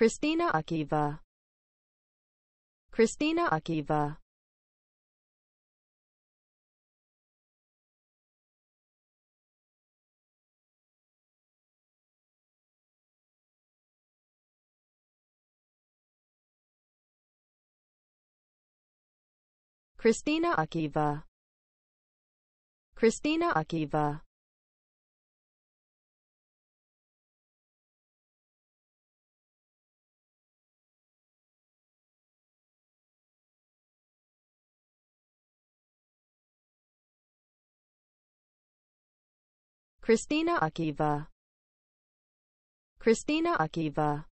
Kristina Akheeva. Kristina Akheeva. Kristina Akheeva. Kristina Akheeva. Kristina Akheeva. Kristina Akheeva.